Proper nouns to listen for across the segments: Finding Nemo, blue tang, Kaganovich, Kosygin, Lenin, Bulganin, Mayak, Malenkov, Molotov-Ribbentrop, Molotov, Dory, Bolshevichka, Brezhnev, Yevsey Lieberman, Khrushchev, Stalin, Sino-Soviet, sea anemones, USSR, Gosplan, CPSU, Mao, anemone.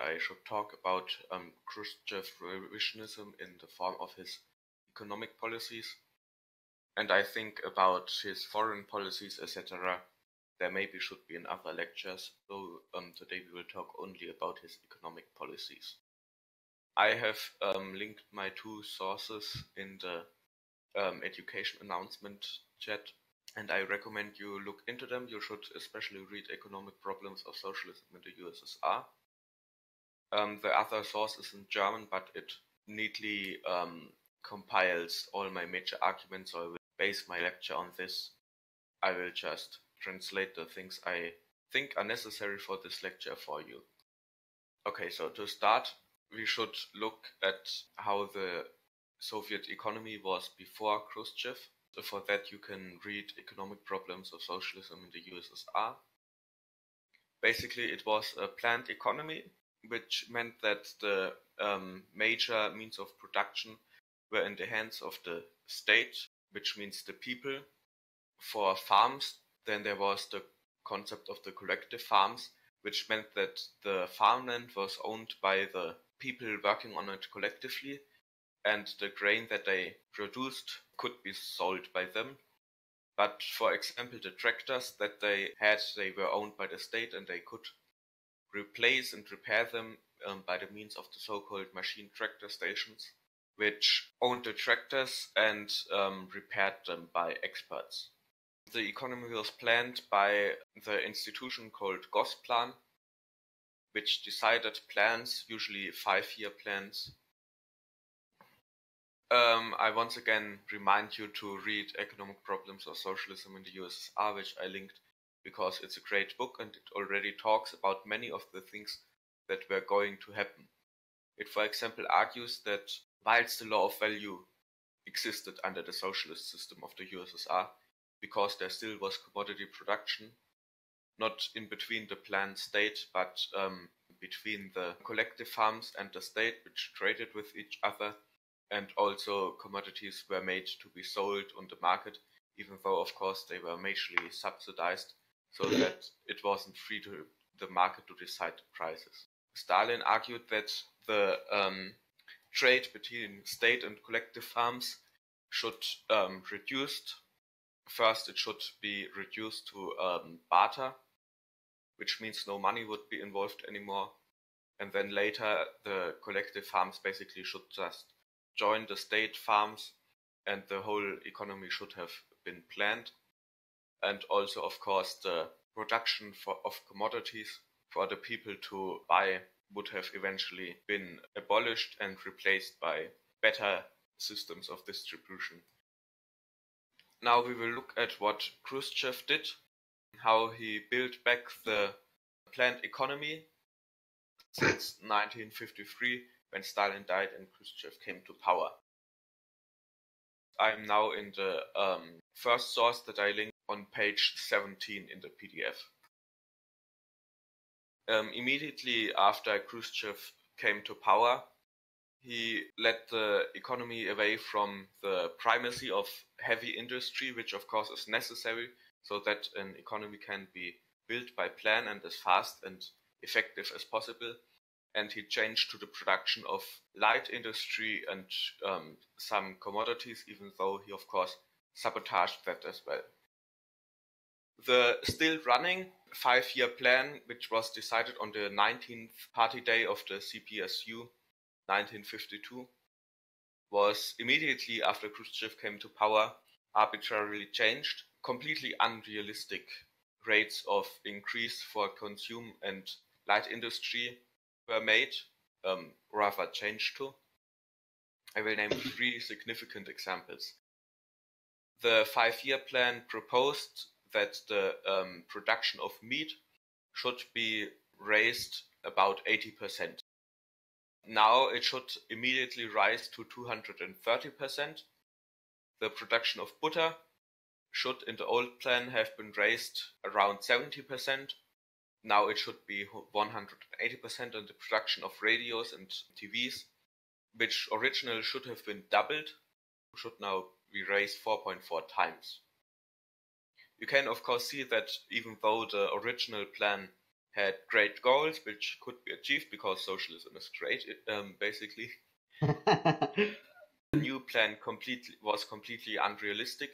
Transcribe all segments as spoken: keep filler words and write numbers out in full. I should talk about um, Khrushchev's revisionism in the form of his economic policies. And I think about his foreign policies, et cetera. There maybe should be in other lectures, though um, today we will talk only about his economic policies. I have um, linked my two sources in the um, education announcement chat, and I recommend you look into them. You should especially read Economic Problems of Socialism in the U S S R. Um, the other source is in German, but it neatly um, compiles all my major arguments, so I will base my lecture on this. I will just translate the things I think are necessary for this lecture for you. Okay, so to start, we should look at how the Soviet economy was before Khrushchev. So for that, you can read Economic Problems of Socialism in the U S S R. Basically, it was a planned economy, which meant that the um, major means of production were in the hands of the state, which means the people. For farms, then there was the concept of the collective farms, which meant that the farmland was owned by the people working on it collectively, and the grain that they produced could be sold by them. But for example, the tractors that they had, they were owned by the state, and they could replace and repair them um, by the means of the so-called machine tractor stations, which owned the tractors and um, repaired them by experts. The economy was planned by the institution called Gosplan, which decided plans, usually five-year plans. Um, I once again remind you to read Economic Problems of Socialism in the U S S R, which I linked because it's a great book and it already talks about many of the things that were going to happen. It, for example, argues that whilst the law of value existed under the socialist system of the U S S R, because there still was commodity production, not in between the planned state, but um, between the collective farms and the state, which traded with each other, and also commodities were made to be sold on the market, even though, of course, they were majorly subsidized, so that it wasn't free to the market to decide the prices. Stalin argued that the um, trade between state and collective farms should um, reduced. First, it should be reduced to um, barter, which means no money would be involved anymore. And then later, the collective farms basically should just join the state farms, and the whole economy should have been planned. And also, of course, the production for, of commodities for the people to buy would have eventually been abolished and replaced by better systems of distribution. Now we will look at what Khrushchev did, how he built back the planned economy since nineteen fifty-three, when Stalin died and Khrushchev came to power. I'm now in the um, first source that I linked on page seventeen in the P D F. Um, immediately after Khrushchev came to power, he led the economy away from the primacy of heavy industry, which of course is necessary so that an economy can be built by plan and as fast and effective as possible. And he changed to the production of light industry and um, some commodities, even though he of course sabotaged that as well. The still running five-year plan, which was decided on the nineteenth party day of the C P S U, nineteen fifty-two, was immediately after Khrushchev came to power arbitrarily changed. Completely unrealistic rates of increase for consume and light industry were made, um, rather changed to. I will name three significant examples. The five-year plan proposed that the um, production of meat should be raised about eighty percent. Now it should immediately rise to two hundred thirty percent. The production of butter should in the old plan have been raised around seventy percent. Now it should be one hundred eighty percent, and the production of radios and T Vs, which originally should have been doubled, should now be raised four point four times. You can of course see that even though the original plan had great goals which could be achieved because socialism is great, um, basically. The new plan completely, was completely unrealistic.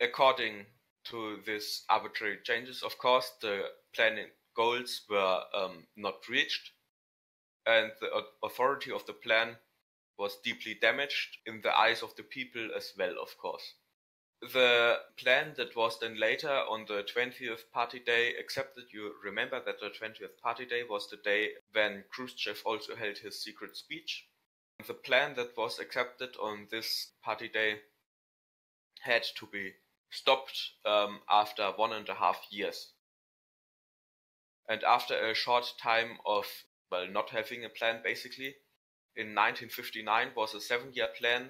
According to these arbitrary changes, of course, the planning goals were um, not reached, and the authority of the plan was deeply damaged in the eyes of the people as well, of course. The plan that was then later on the twentieth Party Day accepted, you remember that the twentieth Party Day was the day when Khrushchev also held his secret speech. The plan that was accepted on this Party Day had to be stopped um, after one and a half years. And after a short time of, well, not having a plan basically, in nineteen fifty-nine was a seven-year plan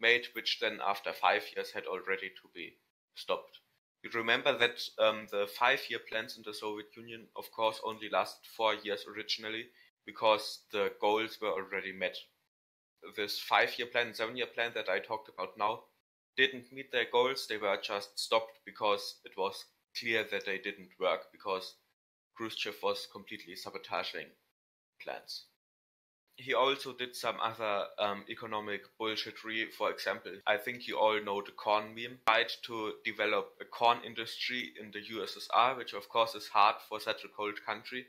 made, which then after five years had already to be stopped. You remember that um, the five-year plans in the Soviet Union, of course, only last four years originally, because the goals were already met. This five-year plan and seven-year plan that I talked about now didn't meet their goals. They were just stopped because it was clear that they didn't work, because Khrushchev was completely sabotaging plans. He also did some other um, economic bullshitry. For example, I think you all know the corn meme. Tried to develop a corn industry in the U S S R, which of course is hard for such a cold country.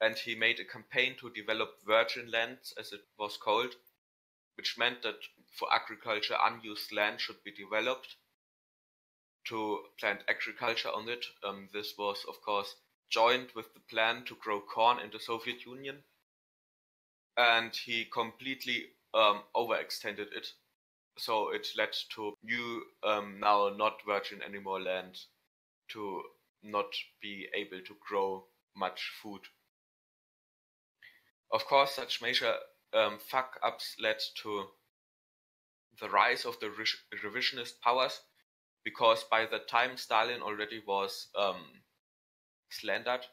And he made a campaign to develop virgin lands, as it was called, which meant that for agriculture, unused land should be developed to plant agriculture on it. Um, this was, of course, joined with the plan to grow corn in the Soviet Union. And he completely um, overextended it. So it led to new, um, now not virgin anymore land, to not be able to grow much food. Of course, such major um, fuck-ups led to the rise of the re- revisionist powers, because by the time Stalin already was um, slandered.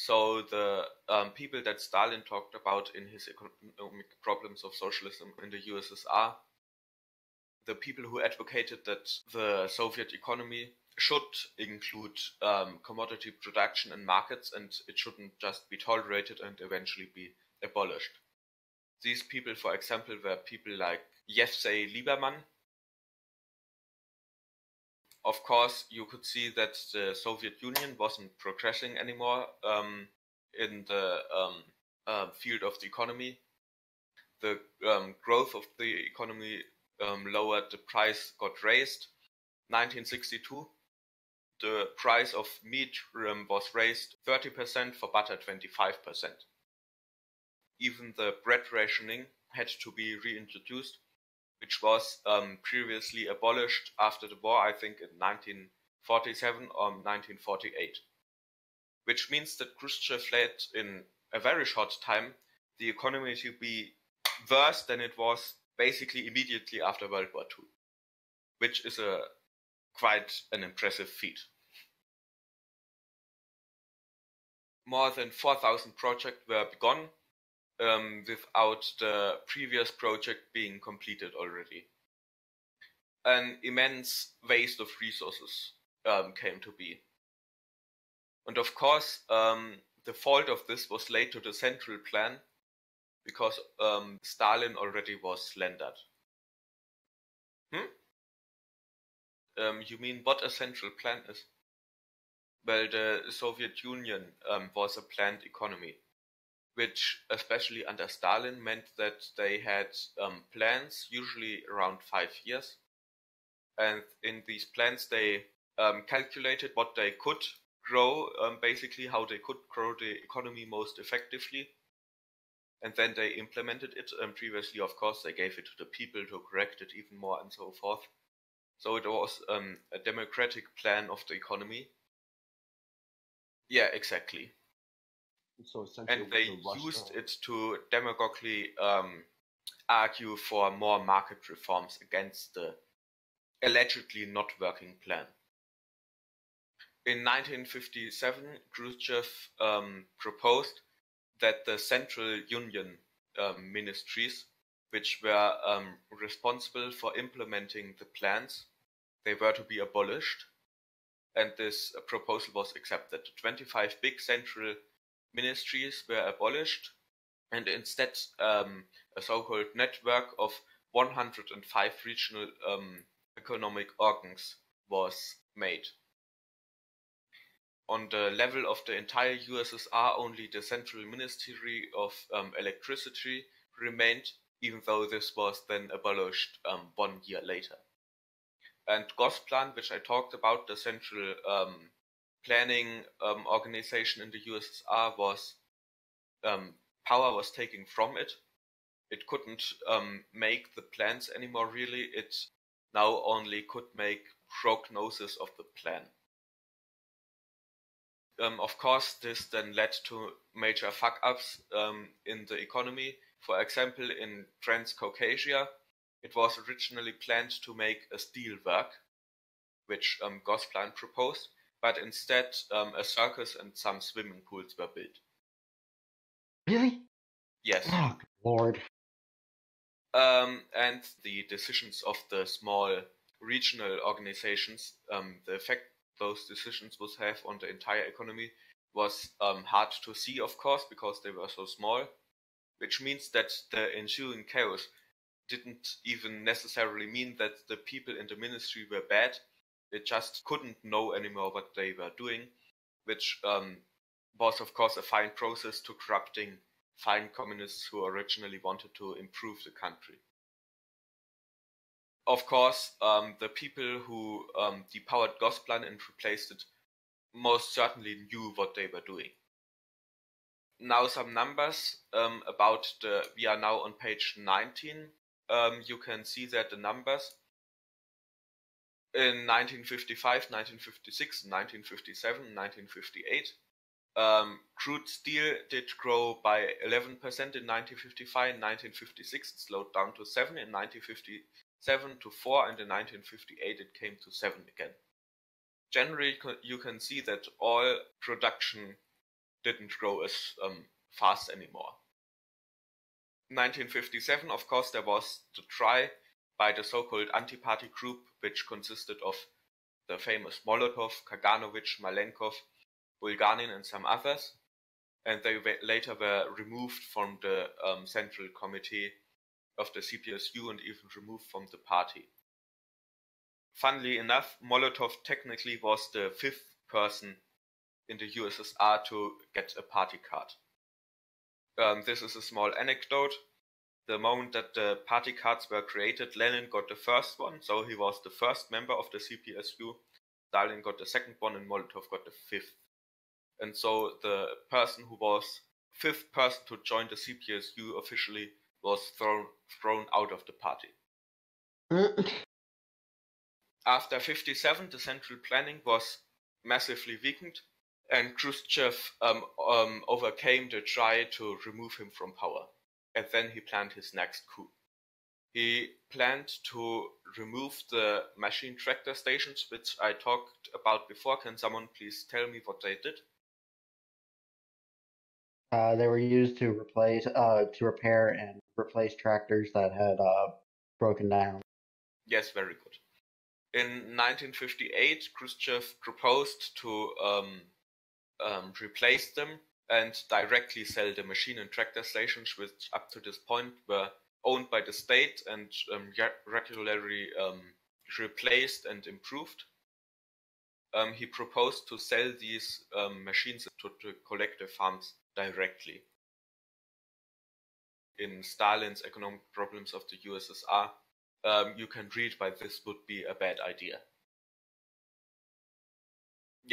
So the um, people that Stalin talked about in his economic problems of socialism in the U S S R, the people who advocated that the Soviet economy should include um, commodity production and markets, and it shouldn't just be tolerated and eventually be abolished. These people, for example, were people like Yevsey Lieberman. Of course, you could see that the Soviet Union wasn't progressing anymore um, in the um, uh, field of the economy. The um, growth of the economy um, lowered, the price got raised. nineteen sixty-two, the price of meat um, was raised thirty percent, for butter twenty-five percent. Even the bread rationing had to be reintroduced, which was um, previously abolished after the war, I think in nineteen forty-seven or nineteen forty-eight. Which means that Khrushchev led in a very short time the economy to be worse than it was basically immediately after World War Two, which is a quite an impressive feat. More than four thousand projects were begun, Um, without the previous project being completed already. An immense waste of resources um, came to be. And of course, um, the fault of this was laid to the central plan, because um, Stalin already was slandered. Hmm? Um, you mean what a central plan is? Well, the Soviet Union um, was a planned economy, which especially under Stalin meant that they had um, plans, usually around five years. And in these plans, they um, calculated what they could grow, um, basically how they could grow the economy most effectively. And then they implemented it. And previously, of course, they gave it to the people to correct it even more and so forth. So it was um, a democratic plan of the economy. Yeah, exactly. So and they used it to demagogically um, argue for more market reforms against the allegedly not working plan. In nineteen fifty-seven, Khrushchev um, proposed that the Central Union um, ministries, which were um, responsible for implementing the plans, they were to be abolished. and this proposal was accepted. twenty-five big central ministries were abolished, and instead um, a so-called network of one hundred five regional um, economic organs was made. On the level of the entire U S S R, only the Central Ministry of um, Electricity remained, even though this was then abolished um, one year later. And Gosplan, which I talked about, the central um, planning um, organization in the U S S R, was um, power was taken from it. It couldn't um, make the plans anymore, really. It now only could make prognosis of the plan. Um, of course, this then led to major fuck-ups um, in the economy. For example, in Transcaucasia, it was originally planned to make a steelwork, which um, Gosplan proposed, but instead um, a circus and some swimming pools were built. Really? Yes. Oh, Lord. Um, and the decisions of the small regional organizations, um, the effect those decisions would have on the entire economy was um, hard to see, of course, because they were so small, which means that the ensuing chaos didn't even necessarily mean that the people in the ministry were bad. They just couldn't know anymore what they were doing, which um, was, of course, a fine process to corrupting fine communists who originally wanted to improve the country. Of course, um, the people who um, depowered Gosplan and replaced it most certainly knew what they were doing. Now some numbers um, about the, we are now on page nineteen. Um, you can see that the numbers in nineteen fifty-five, nineteen fifty-six, nineteen fifty-seven, nineteen fifty-eight, um, crude steel did grow by eleven percent in nineteen fifty-five, in nineteen fifty-six it slowed down to seven, in nineteen fifty-seven to four, and in nineteen fifty-eight it came to seven again. Generally, you can see that oil production didn't grow as um, fast anymore. nineteen fifty-seven, of course, there was the try by the so-called anti-party group, which consisted of the famous Molotov, Kaganovich, Malenkov, Bulganin, and some others, and they later were removed from the um, Central Committee of the C P S U and even removed from the party. Funnily enough, Molotov technically was the fifth person in the U S S R to get a party card. Um, this is a small anecdote. The moment that the party cards were created, Lenin got the first one, so he was the first member of the C P S U. Stalin got the second one, and Molotov got the fifth. And so the person who was fifth person to join the C P S U officially was thrown thrown out of the party. After fifty-seven, the central planning was massively weakened, and Khrushchev um, um, overcame the try to remove him from power. And then he planned his next coup. He planned to remove the machine tractor stations, which I talked about before. Can someone please tell me what they did? Uh, they were used to replace, uh, to repair and replace tractors that had uh, broken down. Yes, very good. In nineteen fifty-eight, Khrushchev proposed to um, Um, replace them and directly sell the machine and tractor stations, which up to this point were owned by the state and um, regularly um, replaced and improved. Um, he proposed to sell these um, machines to the collective farms directly. In Stalin's Economic Problems of the U S S R, um, you can read why this would be a bad idea.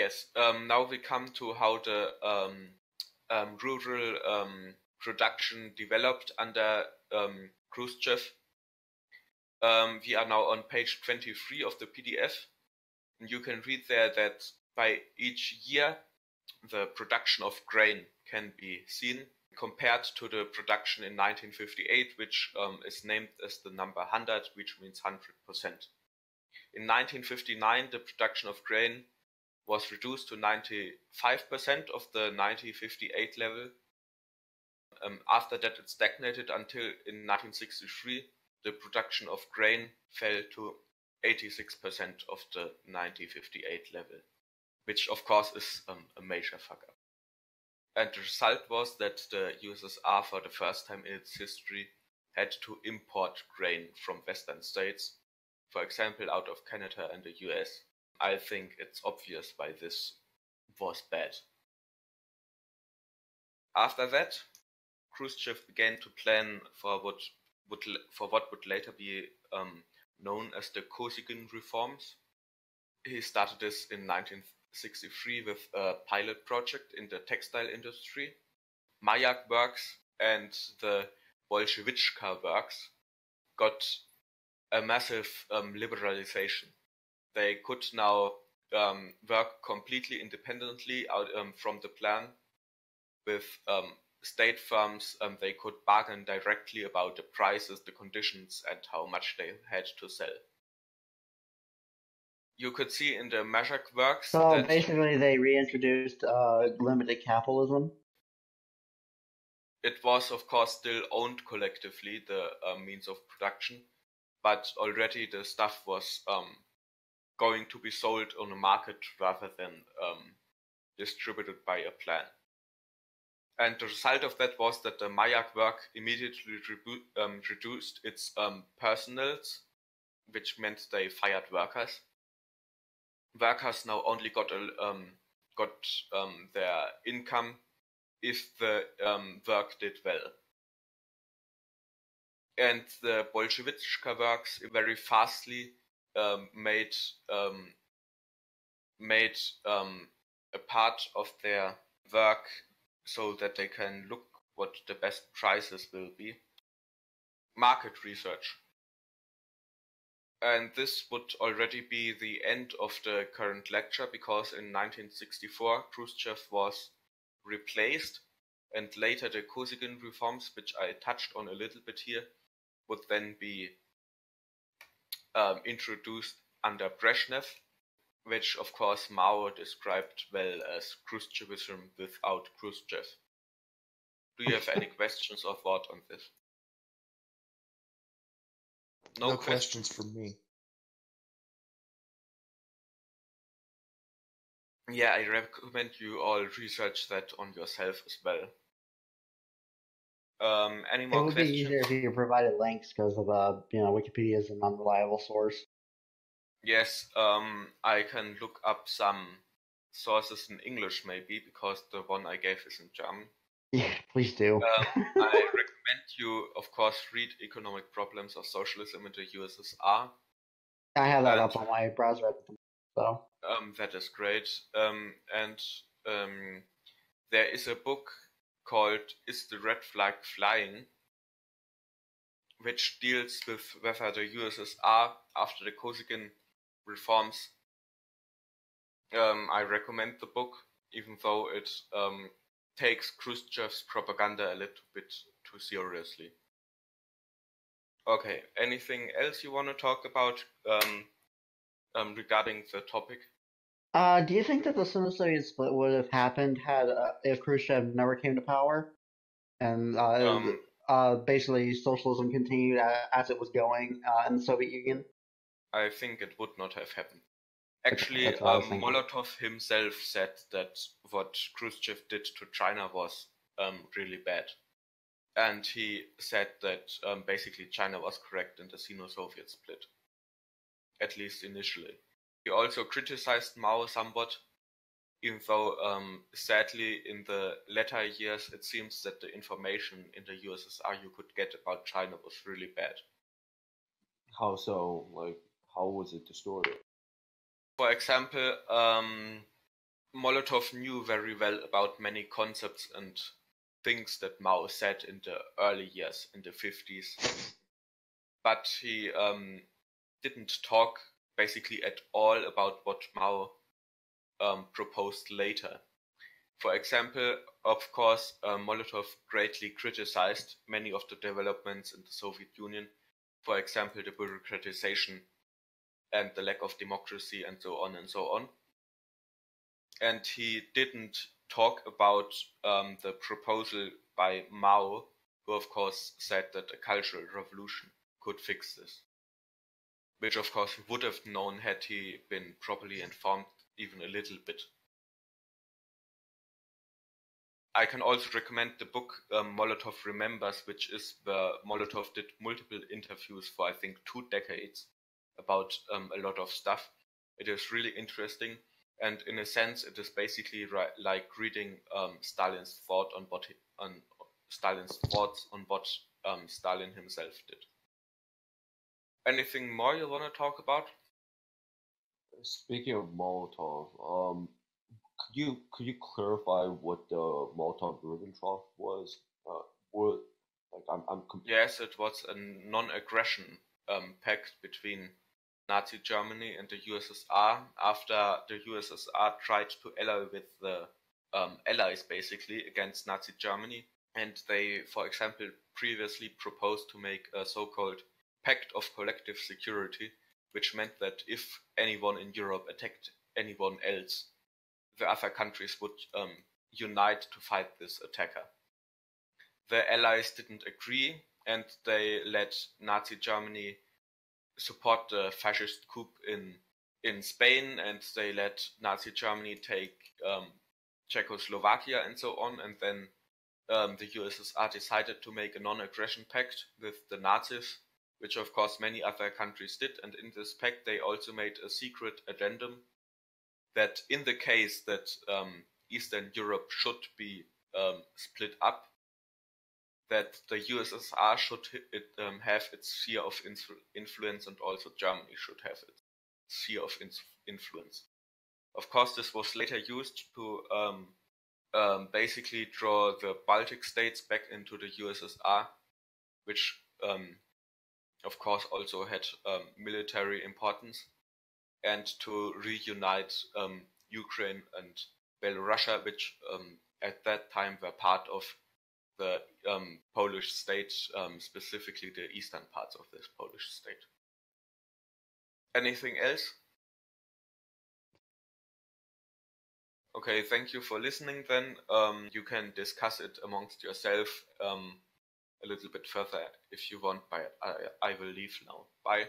Yes, um, now we come to how the um, um, rural um, production developed under um, Khrushchev. Um, we are now on page twenty-three of the P D F. And you can read there that by each year, the production of grain can be seen compared to the production in nineteen fifty-eight, which um, is named as the number one hundred, which means one hundred percent. In nineteen fifty-nine, the production of grain was reduced to ninety-five percent of the nineteen fifty-eight level. Um, after that, it stagnated until in nineteen sixty-three, the production of grain fell to eighty-six percent of the nineteen fifty-eight level. which of course is um, a major fuck-up. And the result was that the U S S R, for the first time in its history, had to import grain from Western states, for example out of Canada and the U S. I think it's obvious why this was bad. After that, Khrushchev began to plan for what would, for what would later be um, known as the Kosygin reforms. He started this in nineteen sixty-three with a pilot project in the textile industry, Mayak works and the Bolshevichka works got a massive um, liberalization. They could now um, work completely independently out, um, from the plan. With um, state firms, um, they could bargain directly about the prices, the conditions, and how much they had to sell. You could see in the Mayak works. So that basically, they reintroduced uh, limited capitalism. It was, of course, still owned collectively, the uh, means of production, but already the stuff was um, going to be sold on a market rather than um, distributed by a plan. And the result of that was that the Mayak work immediately um, reduced its um, personals, which meant they fired workers. Workers now only got a, um, got um, their income if the um, work did well. And the Bolshevichka works very fastly um, made um, made um, a part of their work so that they can look what the best prices will be. Market research. And this would already be the end of the current lecture, because in nineteen sixty-four Khrushchev was replaced, and later the Kosygin reforms, which I touched on a little bit here, would then be um, introduced under Brezhnev, which of course Mao described well as Khrushchevism without Khrushchev. Do you have any questions or thought on this? No, no questions from me. Yeah, I recommend you all research that on yourself as well. Um, any more questions? It would be easier if you provided links, because of uh, you know, Wikipedia is an unreliable source. Yes, um, I can look up some sources in English maybe, because the one I gave is in German. Yeah, please do. um, I recommend you, of course, read Economic Problems of Socialism in the U S S R. I have that and, up on my browser at the moment, so. Um, that is great. Um, and um, there is a book called Is the Red Flag Flying?, which deals with whether the U S S R, after the Kosygin reforms. Um, I recommend the book, even though it um, takes Khrushchev's propaganda a little bit too seriously. Okay, anything else you want to talk about um, um, regarding the topic? Uh, do you think that the Sino-Soviet split would have happened had uh, if Khrushchev never came to power? And uh, um, uh, basically socialism continued as it was going uh, in the Soviet Union? I think it would not have happened. Actually, um, Molotov himself said that what Khrushchev did to China was um, really bad. And he said that um, basically China was correct in the Sino-Soviet split, at least initially. He also criticized Mao somewhat, even though um, sadly in the latter years it seems that the information in the U S S R you could get about China was really bad. How so? Like, how was it distorted? For example, um, Molotov knew very well about many concepts and things that Mao said in the early years, in the fifties, but he um, didn't talk basically at all about what Mao um, proposed later. For example, of course, uh, Molotov greatly criticized many of the developments in the Soviet Union, for example, the bureaucratization and the lack of democracy and so on and so on. And he didn't talk about um, the proposal by Mao, who of course said that a cultural revolution could fix this, which of course he would have known had he been properly informed even a little bit. I can also recommend the book um, Molotov Remembers, which is where Molotov did multiple interviews for I think two decades about um, a lot of stuff. It is really interesting, and in a sense, it is basically ri- like reading um, Stalin's thought on what he, on Stalin's thoughts on what um, Stalin himself did. Anything more you want to talk about? Speaking of Molotov, um, could you could you clarify what the Molotov-Ribbentrop was? Uh, what, like I'm I'm. Compl- yes, it was a non-aggression um, pact between Nazi Germany and the U S S R after the U S S R tried to ally with the um, allies basically against Nazi Germany, and they, for example, previously proposed to make a so-called pact of collective security, which meant that if anyone in Europe attacked anyone else, the other countries would um, unite to fight this attacker. The allies didn't agree, and they let Nazi Germany support the fascist coup in in Spain, and they let Nazi Germany take um, Czechoslovakia and so on, and then um, the U S S R decided to make a non-aggression pact with the Nazis, which of course many other countries did, and in this pact they also made a secret addendum that in the case that um, Eastern Europe should be um, split up, that the U S S R should it, um, have its sphere of influ- influence, and also Germany should have its sphere of in- influence. Of course, this was later used to um, um, basically draw the Baltic states back into the U S S R, which um, of course also had um, military importance, and to reunite um, Ukraine and Belorussia, which um, at that time were part of the um, Polish state, um, specifically the eastern parts of this Polish state. Anything else? Okay, thank you for listening then. Um, you can discuss it amongst yourself um, a little bit further if you want, but I, I will leave now. Bye.